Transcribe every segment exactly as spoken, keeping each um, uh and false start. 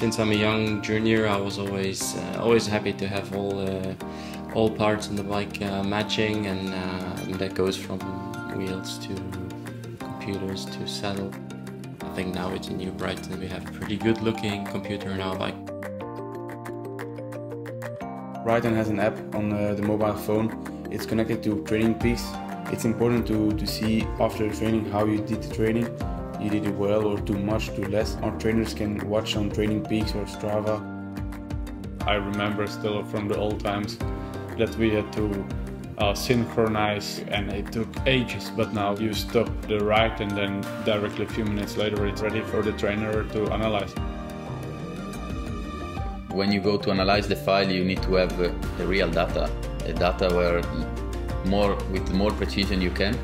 since I'm a young junior, I was always uh, always happy to have all uh, all parts on the bike uh, matching, and, uh, and that goes from wheels to computers to saddle. I think now with the new Bryton we have a pretty good looking computer on our bike. Bryton has an app on uh, the mobile phone. It's connected to TrainingPeaks. It's important to, to see after the training how you did the training. You did it well or too much, too less. Our trainers can watch on TrainingPeaks or Strava. I remember still from the old times that we had to uh, synchronize, and it took ages, but now you stop the ride and then directly a few minutes later it's ready for the trainer to analyze. When you go to analyze the file, you need to have uh, the real data, the data where more, with more precision you can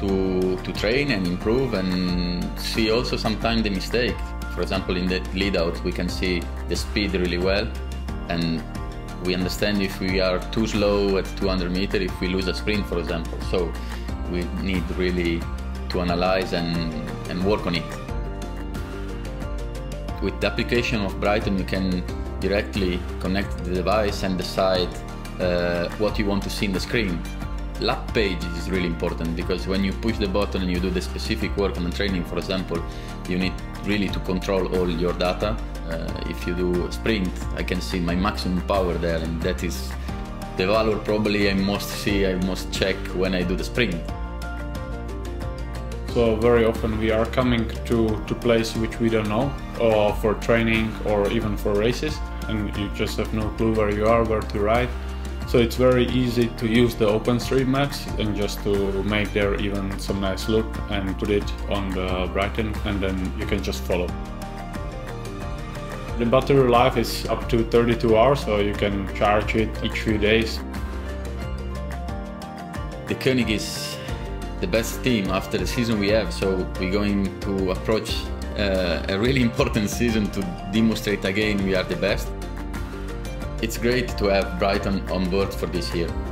to, to train and improve, and see also sometimes the mistake. For example, in the lead out we can see the speed really well, and we understand if we are too slow at two hundred meters, if we lose a sprint, for example. So we need really to analyze and, and work on it. With the application of Bryton, you can directly connect the device and decide uh, what you want to see in the screen. Lap page is really important, because when you push the button and you do the specific work on the training, for example, you need really to control all your data. Uh, if you do sprint, I can see my maximum power there, and that is the value probably I must see, I must check when I do the sprint. So very often we are coming to, to place which we don't know, or for training or even for races, and you just have no clue where you are, where to ride. So it's very easy to use the OpenStreetMaps and just to make there even some nice look and put it on the Bryton, and then you can just follow. The battery life is up to thirty-two hours, so you can charge it each few days. The König is the best team after the season we have, so we're going to approach uh, a really important season to demonstrate again we are the best. It's great to have Bryton on board for this year.